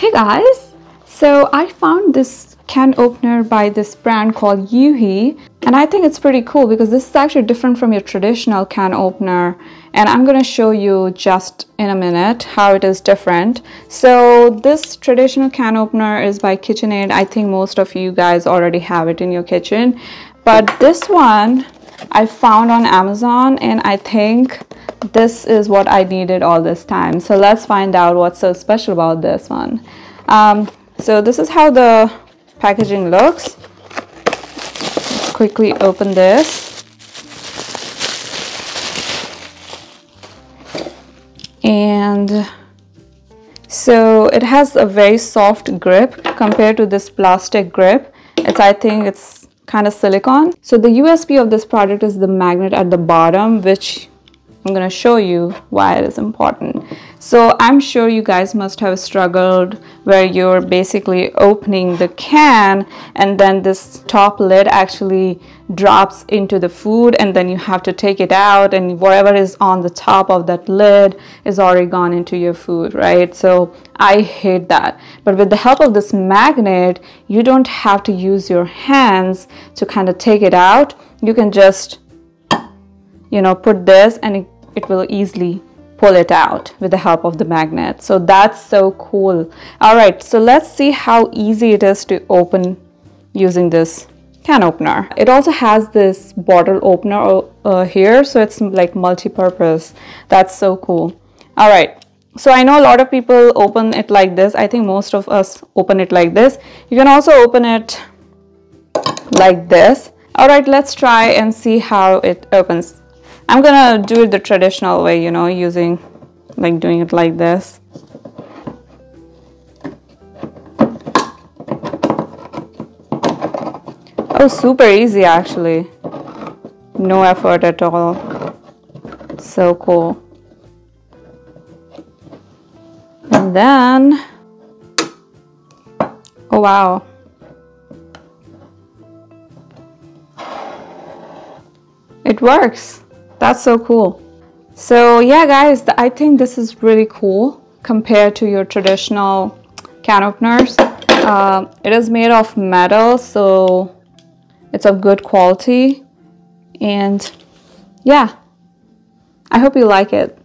Hey guys, so I found this can opener by this brand called UHIYEE, and I think it's pretty cool because this is actually different from your traditional can opener, and I'm going to show you just in a minute how it is different. So this traditional can opener is by KitchenAid. I think most of you guys already have it in your kitchen, but this one I found on Amazon, and I think this is what I needed all this time. So let's find out what's so special about this one. So this is how the packaging looks. Let's quickly open this, and so it has a very soft grip compared to this plastic grip. I think it's kind of silicone. So the USP of this product is the magnet at the bottom, which I'm going to show you why it is important. So I'm sure you guys must have struggled where you're basically opening the can and then this top lid actually drops into the food, and then you have to take it out, and whatever is on the top of that lid is already gone into your food, right? So I hate that. But with the help of this magnet, you don't have to use your hands to kind of take it out. You can just, you know, put this and it will easily pull it out with the help of the magnet. So that's so cool. All right, so let's see how easy it is to open using this can opener. It also has this bottle opener here, so it's like multi-purpose. That's so cool. All right, so I know a lot of people open it like this. I think most of us open it like this. You can also open it like this. All right, let's try and see how it opens. I'm gonna do it the traditional way, you know, doing it like this. Oh, super easy actually. No effort at all. So cool. And then, oh wow. It works. That's so cool. So yeah guys, I think this is really cool compared to your traditional can openers. It is made of metal, so it's of good quality, and yeah, I hope you like it.